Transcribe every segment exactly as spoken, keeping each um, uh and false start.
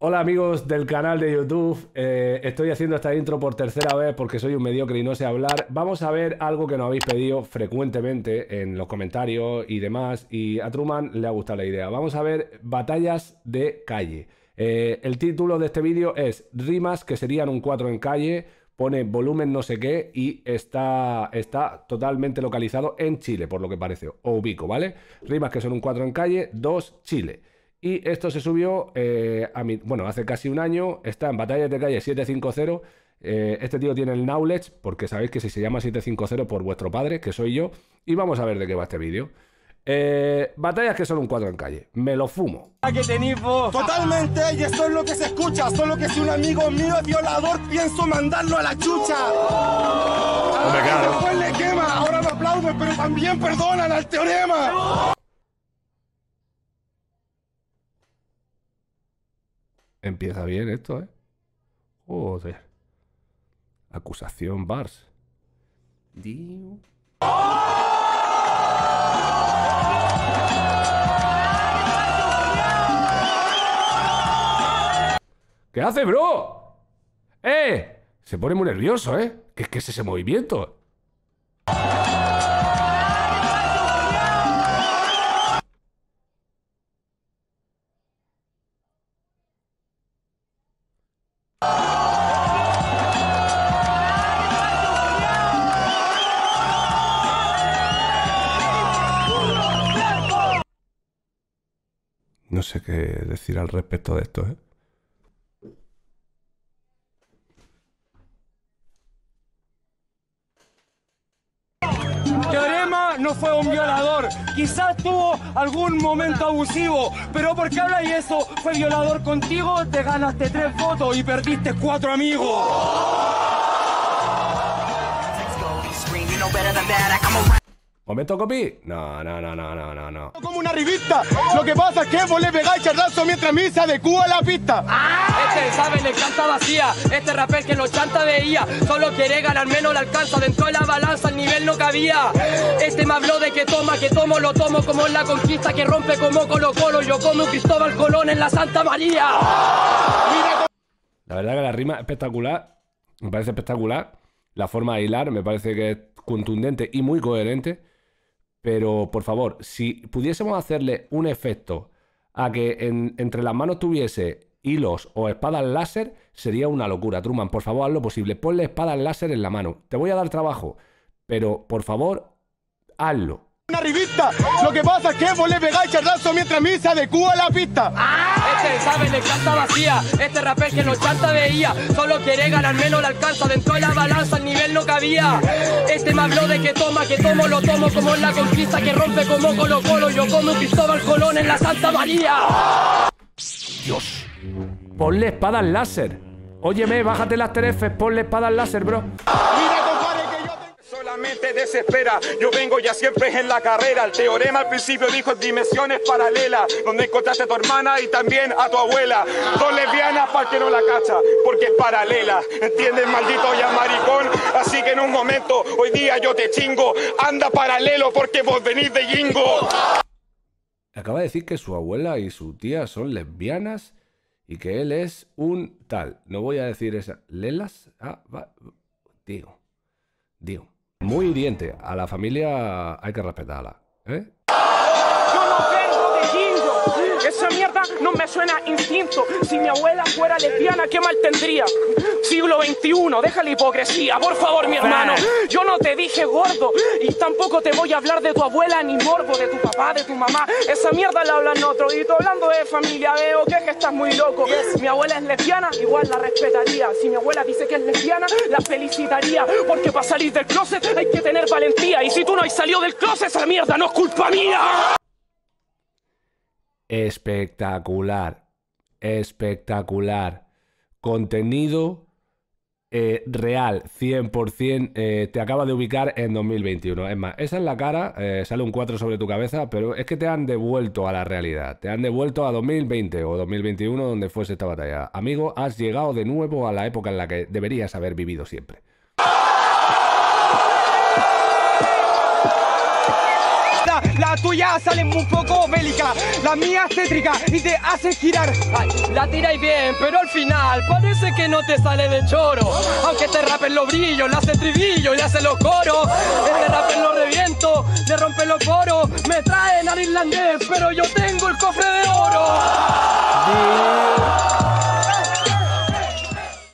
Hola amigos del canal de YouTube, eh, estoy haciendo esta intro por tercera vez porque soy un mediocre y no sé hablar. Vamos a ver algo que nos habéis pedido frecuentemente en los comentarios y demás, y a Truman le ha gustado la idea. Vamos a ver batallas de calle. Eh, el título de este vídeo es rimas que serían un cuatro en calle, pone volumen no sé qué y está, está totalmente localizado en Chile, por lo que parece, o ubico, ¿vale? Rimas que son un cuatro en calle, dos Chile. Y esto se subió, eh, a mi, bueno, hace casi un año, está en Batallas de Calle setecientos cincuenta, eh, este tío tiene el knowledge, porque sabéis que si se llama setecientos cincuenta por vuestro padre, que soy yo, y vamos a ver de qué va este vídeo. Eh, batallas que son un cuatro en calle, me lo fumo. ¿Qué tenés vos? Totalmente, y eso es lo que se escucha, solo que si un amigo mío es violador, pienso mandarlo a la chucha. Oh, me cago. Después le quema, ahora me aplauden, pero también perdonan al teorema. Oh. Empieza bien esto, ¿eh? Joder. Acusación Bars. Dios. ¿Qué hace, bro? ¡Eh! Se pone muy nervioso, ¿eh? ¿Qué, qué es ese movimiento? No sé qué decir al respecto de esto, ¿eh? Teorema no fue un violador. Quizás tuvo algún momento abusivo, pero porque habla y eso fue violador contigo, te ganaste tres votos y perdiste cuatro amigos. ¿Momento copy? No, no, no, no, no, no, no. Como una revista. Lo que pasa es que vos le pegáis charlazo mientras mí se adecua a la pista. Este sabe, le canta vacía. Este rapper que lo chanta veía. Solo quiere ganar, menos le alcanza. Dentro de la balanza el nivel no cabía. Este me habló de que toma, que tomo, lo tomo como en la conquista, que rompe como Colo-Colo. Yo como un Cristóbal Colón en la Santa María. La verdad que la rima es espectacular. Me parece espectacular. La forma de hilar me parece que es contundente y muy coherente. Pero, por favor, si pudiésemos hacerle un efecto a que en, entre las manos tuviese hilos o espadas láser, sería una locura. Truman, por favor, haz lo posible. Ponle espadas láser en la mano. Te voy a dar trabajo, pero, por favor, hazlo. Una revista. Lo que pasa es que vos le pegáis charlazo mientras mí se adecua a la pista. Este sabe, le canta vacía. Este rapper que lo chanta veía. Solo quiere ganar, menos le alcanza. Dentro de la balanza el nivel no cabía. Este me habló de que toma, que tomo, lo tomo como en la conquista, que rompe como Colo-Colo. Yo como Cristóbal Colón en la Santa María. Dios. Ponle espadas láser. Óyeme, bájate las tres Fs, ponle espadas láser, bro. Solamente desespera, yo vengo ya siempre en la carrera. El teorema al principio dijo en dimensiones paralelas, donde encontraste a tu hermana y también a tu abuela. Dos lesbianas para que no la cacha, porque es paralela. ¿Entiendes, maldito ya maricón? Así que en un momento, hoy día yo te chingo. Anda paralelo porque vos venís de jingo. Acaba de decir que su abuela y su tía son lesbianas y que él es un tal. No voy a decir esa. ¿Lelas? Ah, va. Digo. Digo. Muy hiriente, a la familia hay que respetarla, ¿eh? Yo no vengo de jingo, esa mierda no me suena instinto. Si mi abuela fuera lesbiana, ¿qué mal tendría? Siglo veintiuno, deja la hipocresía, por favor, mi hermano. Yo no te dije gordo, y tampoco te voy a hablar de tu abuela, ni morbo, de tu papá, de tu mamá. Esa mierda la hablan otros, y tú hablando de familia, veo que, es que estás muy loco. Yes. Mi abuela es lesbiana, igual la respetaría. Si mi abuela dice que es lesbiana, la felicitaría. Porque para salir del closet hay que tener valentía. Y si tú no has salido del closet, esa mierda no es culpa mía. Espectacular, espectacular. Contenido eh, real, cien por cien, eh, te acaba de ubicar en dos mil veintiuno. Es más, esa es la cara, eh, sale un cuatro sobre tu cabeza, pero es que te han devuelto a la realidad. Te han devuelto a dos mil veinte o dos mil veintiuno, donde fuese esta batalla. Amigo, has llegado de nuevo a la época en la que deberías haber vivido siempre. La las tuyas salen un poco bélicas, las mías tétricas y te hacen girar. Ay, la tiráis bien, pero al final parece que no te sale de choro. Aunque te rapen los brillos, le hace estribillo, le hace los coros. Este rapen los reviento, le rompen los poros. Me traen al irlandés, pero yo tengo el cofre de oro. Yeah.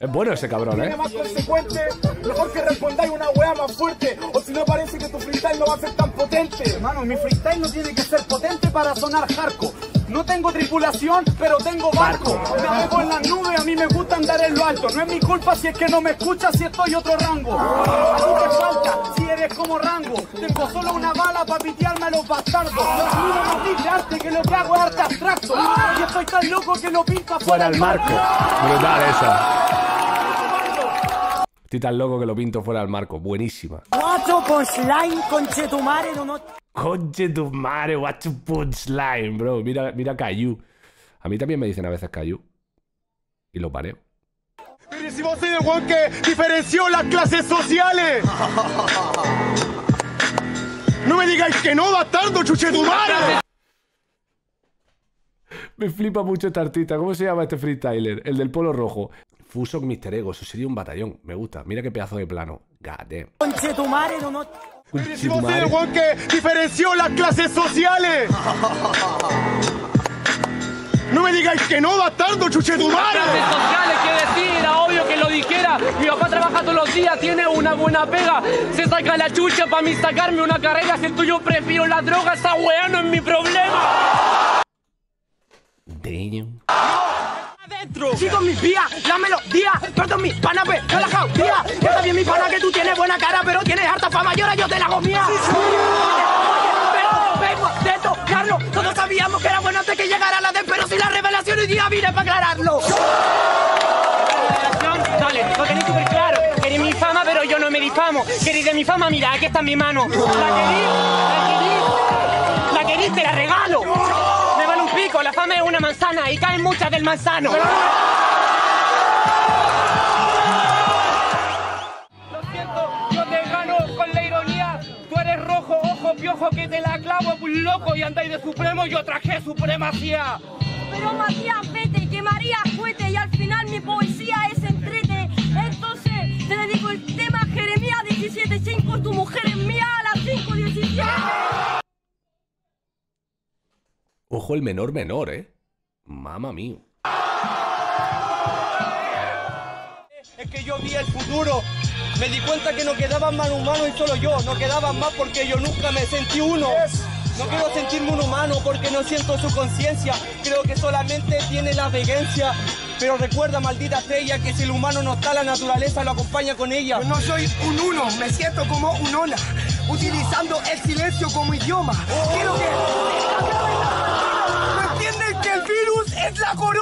Es bueno ese cabrón, ¿eh? Más consecuente, mejor que respondáis una hueá más fuerte, o si no parece que tu freestyle no va a ser tan potente. Hermano, mi freestyle no tiene que ser potente para sonar hardcore. No tengo tripulación, pero tengo barco. Navego en las nubes, a mí me gusta andar en lo alto. No es mi culpa si es que no me escuchas, si estoy otro rango. A ti te falta, si eres como Rango. Tengo solo una bala para pitearme a los bastardos. Los míos no dicen arte, que lo que hago es arte abstracto. Y estoy tan loco que lo pinta fuera del marco. Brutal esa. Estoy tan loco que lo pinto fuera del marco. Buenísima. Guacho punchline, conchetumare, no no. Conchetumare, guacho punchline, bro. Mira, mira Cayu. A mí también me dicen a veces Cayu. Y lo pareo. Pero si vos sois el weón que diferenció las clases sociales. No me digáis que no, bastardo, chuchetumare. Me flipa mucho esta artista. ¿Cómo se llama este freestyler? El del polo rojo. Fuso con Mister Ego, eso sería un batallón. Me gusta, mira qué pedazo de plano. God damn. Conchetumare, no no. Conchetumare. El weón que diferenció las clases sociales. No me digáis que no, bastardo, chuchetumare. Clases sociales, ¿qué decir? Era obvio que lo dijera. Mi papá trabaja todos los días, tiene una buena pega. Se saca la chucha para mí sacarme una carrera. Si el tuyo prefiero la droga, esa weá no es mi problema. Damn. Chicos, mis vías, la melodía, perdón, mis panas, relajado, tía. Ya está bien, mi pana, que tú tienes buena cara, pero tienes harta fama, y ahora yo te la hago mía. Pero, pero, pero, todos sabíamos que era bueno antes que llegara la de, pero si la revelación hoy día vine para aclararlo. Dale, lo tenéis súper claro. Queréis mi fama, pero yo no me difamo. Queréis de mi fama, mira, aquí está en mi mano. La queréis, la queréis, la queréis, te la regalo. La fama es una manzana y caen muchas del manzano. Lo siento, yo te gano con la ironía. Tú eres rojo, ojo, piojo, que te la clavo, pues loco, y andáis de supremo, yo traje supremacía. Pero Matías, vete, que María fuete, y al final mi poesía es entrete. Entonces, te dedico el tema Jeremías diecisiete cinco, tu mujer es mía a las cinco diecisiete. Ojo el menor menor, ¿eh? Mamma mía. Es que yo vi el futuro. Me di cuenta que no quedaban más humanos y solo yo. No quedaban más porque yo nunca me sentí uno. No quiero sentirme un humano porque no siento su conciencia. Creo que solamente tiene la vegencia. Pero recuerda, maldita estrella, que si el humano no está, la naturaleza lo acompaña con ella. Yo no soy un uno, me siento como un ona, utilizando el silencio como idioma. Oh. Quiero que... ¡Es la corona!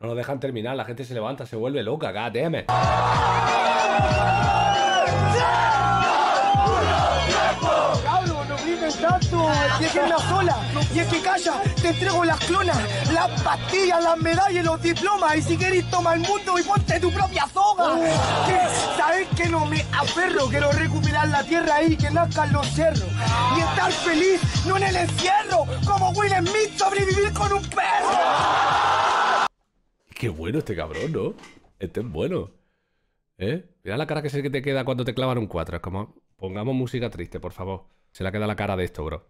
No nos dejan terminar, la gente se levanta, se vuelve loca, G D M. ¡Cabrón, no grites tanto! Y es que es una sola, y es que calla, te entrego las clonas, las pastillas, las medallas, los diplomas, y si querés toma el mundo y ponte tu propia soga. ¿Qué? ¿Sabes que no me aferro? Quiero recuperar la tierra y que nazcan los cerros. Y estar feliz, no en el encierro, como Will Smith, sobrevivir con un perro. Qué bueno este cabrón, ¿no? Este es bueno. ¿Eh? Mira la cara que se te queda cuando te clavan un cuatro. Es como, pongamos música triste, por favor. Se le queda la cara de esto, bro.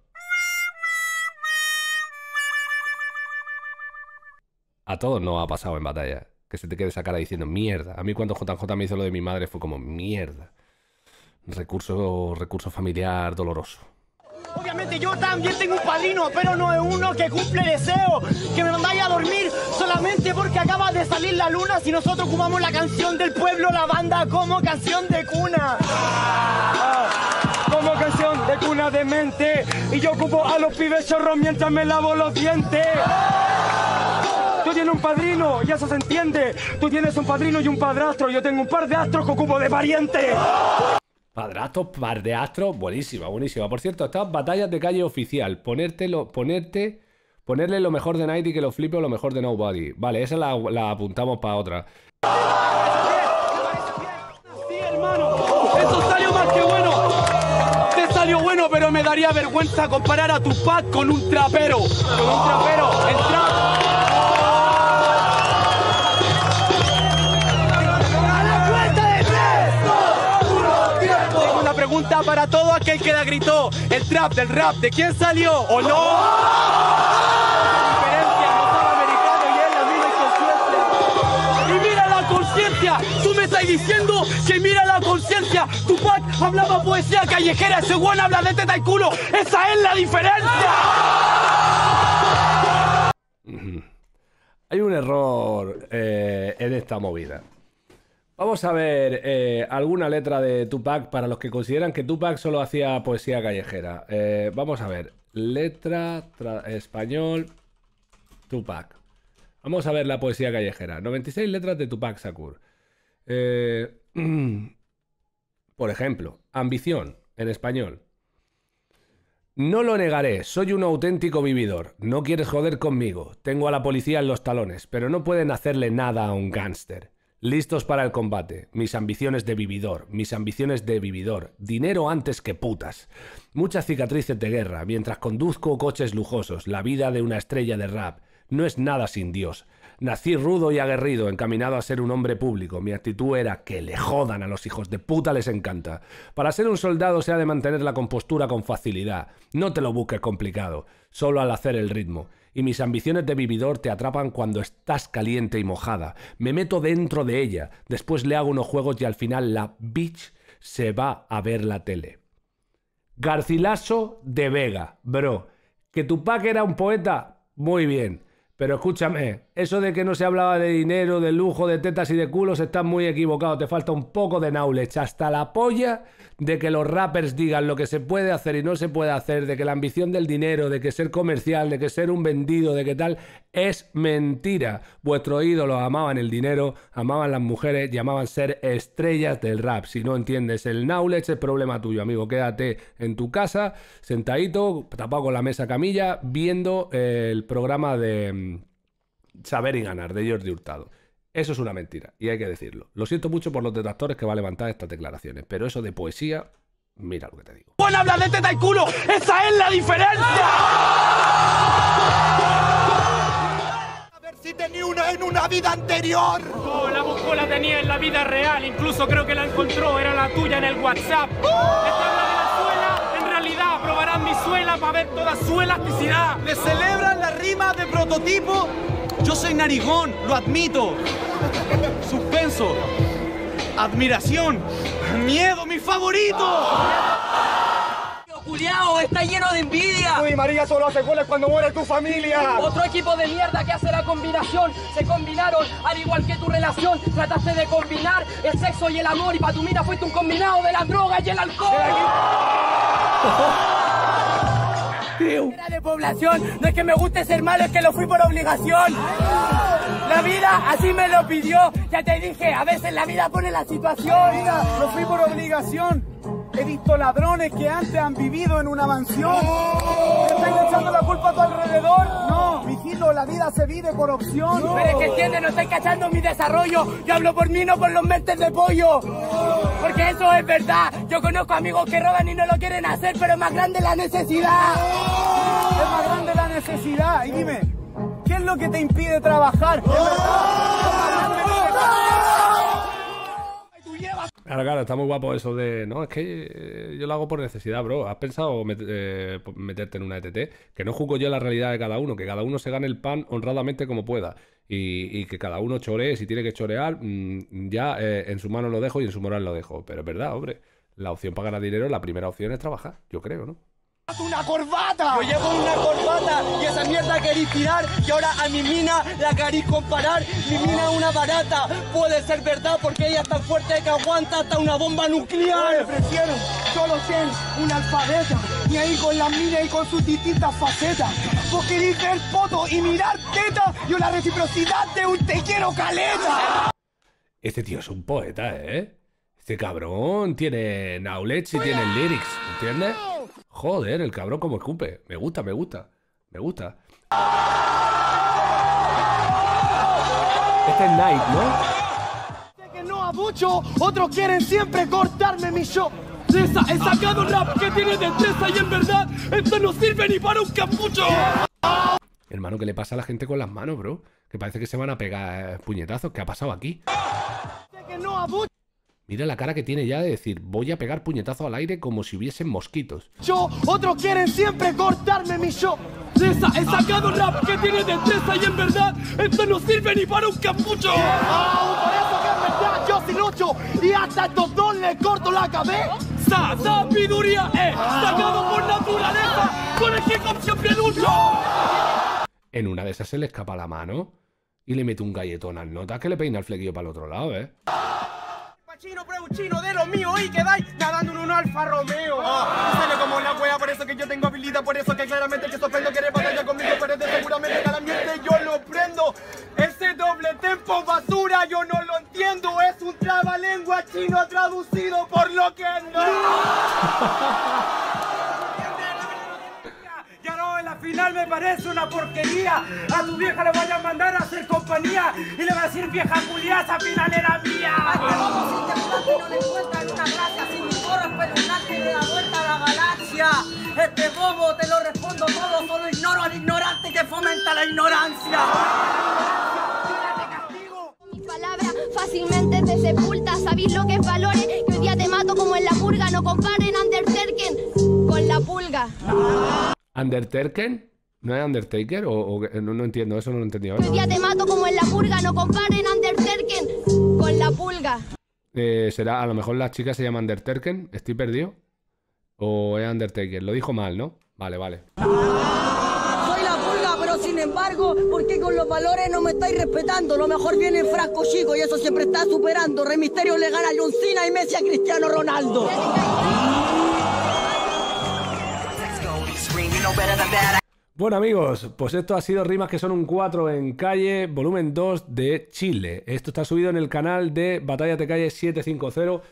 A todos nos ha pasado en batalla que se te quede esa cara diciendo mierda. A mí cuando J J me hizo lo de mi madre fue como mierda. Recurso, recurso familiar doloroso. Obviamente yo también tengo un padrino, pero no es uno que cumple deseo. Que me mandáis a dormir solamente porque acaba de salir la luna. Si nosotros ocupamos la canción del pueblo, la banda como canción de cuna. Como canción de cuna de mente. Y yo ocupo a los pibes chorros mientras me lavo los dientes. Tú tienes un padrino, y eso se entiende. Tú tienes un padrino y un padrastro. Yo tengo un par de astros que ocupo de pariente. Padrastro, par de astros. Buenísima, buenísima. Por cierto, estas batallas de calle oficial. Ponértelo, ponerte, ponerle lo mejor de Nighty que lo flipe o lo mejor de Nobody. Vale, esa la, la apuntamos para otra. Sí, hermano. pero me daría vergüenza comparar a Tupac con un trapero. Con un trapero, el trap. Pregunta para todo aquel que la gritó. El trap del rap, ¿de quién salió o no? La diferencia no es americano y es la misma conciencia. Y mira la conciencia. Tú me estás diciendo que mira la conciencia. Tupac hablaba poesía callejera. Ese weón habla de teta y culo. Esa es la diferencia. Hay un error eh, en esta movida. Vamos a ver eh, alguna letra de Tupac para los que consideran que Tupac solo hacía poesía callejera. Eh, vamos a ver. Letra, español, Tupac. Vamos a ver la poesía callejera. noventa y seis letras de Tupac Shakur. Eh, por ejemplo, ambición, en español. No lo negaré, soy un auténtico vividor. No quieres joder conmigo. Tengo a la policía en los talones, pero no pueden hacerle nada a un gángster. Listos para el combate, mis ambiciones de vividor, mis ambiciones de vividor, dinero antes que putas. Muchas cicatrices de guerra, mientras conduzco coches lujosos, la vida de una estrella de rap, no es nada sin Dios. Nací rudo y aguerrido, encaminado a ser un hombre público. Mi actitud era que le jodan a los hijos de puta, les encanta. Para ser un soldado se ha de mantener la compostura con facilidad. No te lo busques complicado, solo al hacer el ritmo. Y mis ambiciones de vividor te atrapan cuando estás caliente y mojada. Me meto dentro de ella, después le hago unos juegos y al final la bitch se va a ver la tele. Garcilaso de Vega, bro. ¿Que Tupac era un poeta? Muy bien. Pero escúchame, eso de que no se hablaba de dinero, de lujo, de tetas y de culos, estás muy equivocado. Te falta un poco de knowledge. Hasta la polla de que los rappers digan lo que se puede hacer y no se puede hacer, de que la ambición del dinero, de que ser comercial, de que ser un vendido, de que tal, es mentira. Vuestros ídolos amaban el dinero, amaban las mujeres y amaban ser estrellas del rap. Si no entiendes el knowledge, es problema tuyo, amigo. Quédate en tu casa, sentadito, tapado con la mesa camilla, viendo el programa de Saber y Ganar, de Jordi Hurtado. Eso es una mentira, y hay que decirlo. Lo siento mucho por los detractores que va a levantar estas declaraciones, pero eso de poesía, mira lo que te digo. ¡Bueno, habla de teta y culo! ¡Esa es la diferencia! A ver si tenía una en una vida anterior. No, la mujer la tenía en la vida real. Incluso creo que la encontró, era la tuya en el WhatsApp. ¡Oh! Esta es la de la suela, en realidad, probarán mi suela para ver toda su elasticidad. Le celebran la rima de prototipo. Yo soy narigón, lo admito. Suspenso. Admiración. Miedo, mi favorito. Culiao, está lleno de envidia. Uy, María solo hace goles cuando muere tu familia. Otro equipo de mierda que hace la combinación. Se combinaron, al igual que tu relación. Trataste de combinar el sexo y el amor. Y para tu mina fuiste un combinado de la droga y el alcohol. Era de población, no es que me guste ser malo, es que lo fui por obligación. La vida así me lo pidió, ya te dije, a veces la vida pone la situación. Mira, lo fui por obligación. He visto ladrones que antes han vivido en una mansión. ¿Te estás echando la culpa a tu alrededor? No, mijito, la vida se vive por opción. No. Pero es que entiende, no estáis cachando mi desarrollo. Yo hablo por mí, no por los mentes de pollo. Porque eso es verdad. Yo conozco amigos que roban y no lo quieren hacer, pero es más grande la necesidad. Es más grande la necesidad. Y dime, ¿qué es lo que te impide trabajar? ¿Es verdad? Claro, claro, está muy guapo eso de... No, es que yo lo hago por necesidad, bro. ¿Has pensado met eh, meterte en una E T T? Que no juzgo yo la realidad de cada uno, que cada uno se gane el pan honradamente como pueda. Y, y que cada uno choree, si tiene que chorear, mmm, ya eh, en su mano lo dejo y en su moral lo dejo. Pero es verdad, hombre, la opción para ganar dinero, la primera opción es trabajar, yo creo, ¿no? ¡Una corbata! Yo llevo una corbata y esa mierda queréis tirar y ahora a mi mina la queréis comparar. Mi mina es una barata, puede ser verdad porque ella es tan fuerte que aguanta hasta una bomba nuclear. Me prefiero solo ser una alfabeta, y ahí con la mina y con sus distintas facetas. Vos queréis ver foto y mirar teta y una reciprocidad de un te quiero caleta. Este tío es un poeta, ¿eh? Este cabrón tiene knowledge y tiene lyrics, ¿entiendes? Joder, el cabrón como escupe. Me gusta, me gusta, me gusta. Este es Night, ¿no? Que no abucho, otros quieren siempre cortarme mi show. destreza. He sacado rap que tiene destreza y en verdad esto no sirve ni para un capucho. Hermano, ¿qué le pasa a la gente con las manos, bro? Que parece que se van a pegar puñetazos. ¿Qué ha pasado aquí? Mira la cara que tiene ya de decir, voy a pegar puñetazos al aire como si hubiesen mosquitos. Yo, otros quieren siempre cortarme mi show. He sacado rap que tiene destreza y en verdad esto no sirve ni para un capucho. Oh, por eso que en verdad yo sin lucho y hasta estos dos le corto la cabeza. Sabiduría es sacado por naturaleza con el que con siempre lucho. En una de esas se le escapa la mano y le mete un galletón al nota que le peina el flequillo para el otro lado, ¿eh? Chino, pero un chino de lo mío y quedáis nadando en un Alfa Romeo. Ah, sale como la wea, por eso que yo tengo habilidad, por eso que claramente que sorprendo, querer batalla conmigo, pero de seguramente que al ambiente yo lo prendo. Ese doble tempo basura yo no lo entiendo, es un trabalengua chino traducido por lo que no. Ya no, en la final me parece una porquería, a tu vieja le voy a mandar a hacer compañía y le voy a decir vieja culiá, esa final era mía. Que no le encuentran una gracia sin mi gorro espeluznante de la vuelta a la galaxia. Este bobo te lo respondo todo, solo ignoro al ignorante que fomenta la ignorancia. Mis palabras fácilmente te sepultas, sabéis lo que es valores, que hoy día te mato como en la purga. No comparen Undertaker con la pulga. ¿Undertaker? ¿No es Undertaker? O, o no, no entiendo, eso no lo entendí ahora. Hoy día te mato como en la purga, no comparen Undertaker con la pulga. Eh, será, a lo mejor las chicas se llaman Undertaker, estoy perdido. O es Undertaker, lo dijo mal, ¿no? Vale, vale. Soy la pulga, pero sin embargo, ¿por qué con los valores no me estáis respetando? Lo mejor viene en frasco chico y eso siempre está superando. Rey Misterio le gana a John Cena y Messi a Cristiano Ronaldo. Bueno amigos, pues esto ha sido Rimas que son un cuatro en calle, volumen dos de Chile. Esto está subido en el canal de Batallas de Calle setecientos cincuenta.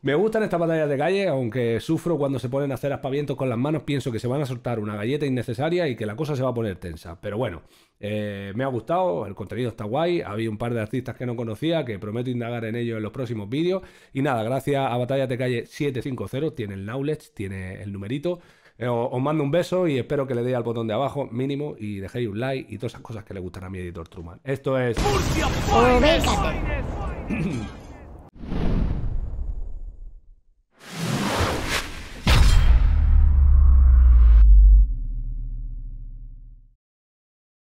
Me gustan estas batallas de calle, aunque sufro cuando se ponen a hacer aspavientos con las manos. Pienso que se van a soltar una galleta innecesaria y que la cosa se va a poner tensa. Pero bueno, eh, me ha gustado, el contenido está guay. Había un par de artistas que no conocía, que prometo indagar en ellos en los próximos vídeos. Y nada, gracias a Batallas de Calle setecientos cincuenta, tiene el knowledge, tiene el numerito. Os mando un beso y espero que le deis al botón de abajo mínimo y dejéis un like y todas esas cosas que le gustan a mi editor Truman. Esto es...